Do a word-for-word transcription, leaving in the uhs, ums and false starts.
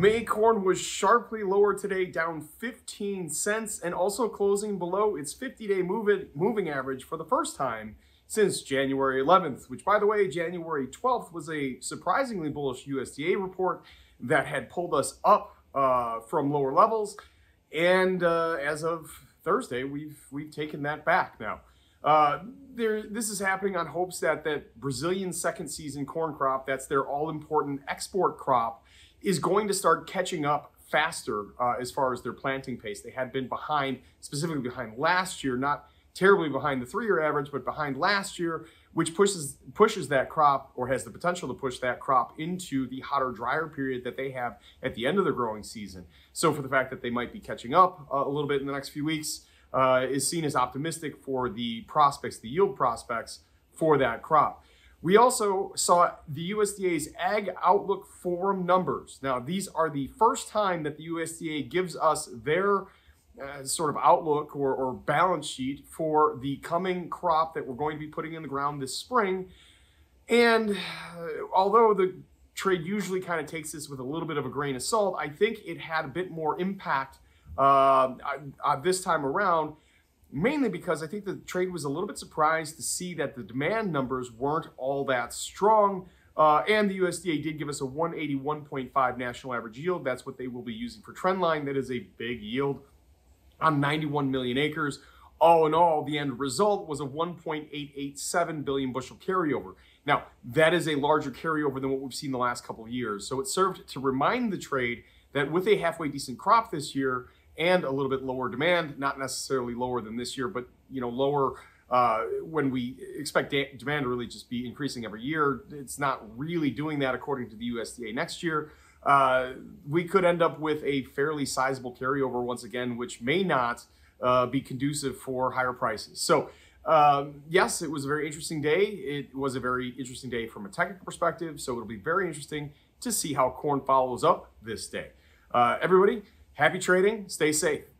May corn was sharply lower today, down fifteen cents, and also closing below its fifty-day moving, moving average for the first time since January eleventh, which, by the way, January twelfth was a surprisingly bullish U S D A report that had pulled us up uh, from lower levels. And uh, as of Thursday, we've, we've taken that back now. Uh, there, this is happening on hopes that that Brazilian second season corn crop, that's their all-important export crop, is going to start catching up faster uh, as far as their planting pace. They had been behind, specifically behind last year, not terribly behind the three-year average, but behind last year, which pushes pushes that crop, or has the potential to push that crop, into the hotter, drier period that they have at the end of the growing season. So for the fact that they might be catching up uh, a little bit in the next few weeks uh, is seen as optimistic for the prospects, the yield prospects for that crop. We also saw the U S D A's Ag Outlook Forum numbers. Now, these are the first time that the U S D A gives us their Uh, sort of outlook or, or balance sheet for the coming crop that we're going to be putting in the ground this spring. And uh, although the trade usually kind of takes this with a little bit of a grain of salt, I think it had a bit more impact uh, uh, this time around, mainly because I think the trade was a little bit surprised to see that the demand numbers weren't all that strong. Uh, and the U S D A did give us a one eighty-one point five national average yield. That's what they will be using for trend line. That is a big yield on ninety-one million acres. All in all, the end result was a one point eight eight seven billion bushel carryover. Now, that is a larger carryover than what we've seen the last couple of years. So it served to remind the trade that with a halfway decent crop this year and a little bit lower demand, not necessarily lower than this year, but you know, lower uh, when we expect de demand to really just be increasing every year. It's not really doing that according to the U S D A next year. Uh, we could end up with a fairly sizable carryover once again, which may not uh, be conducive for higher prices. So um, yes, it was a very interesting day. It was a very interesting day from a technical perspective. So it'll be very interesting to see how corn follows up this day. Uh, everybody, happy trading. Stay safe.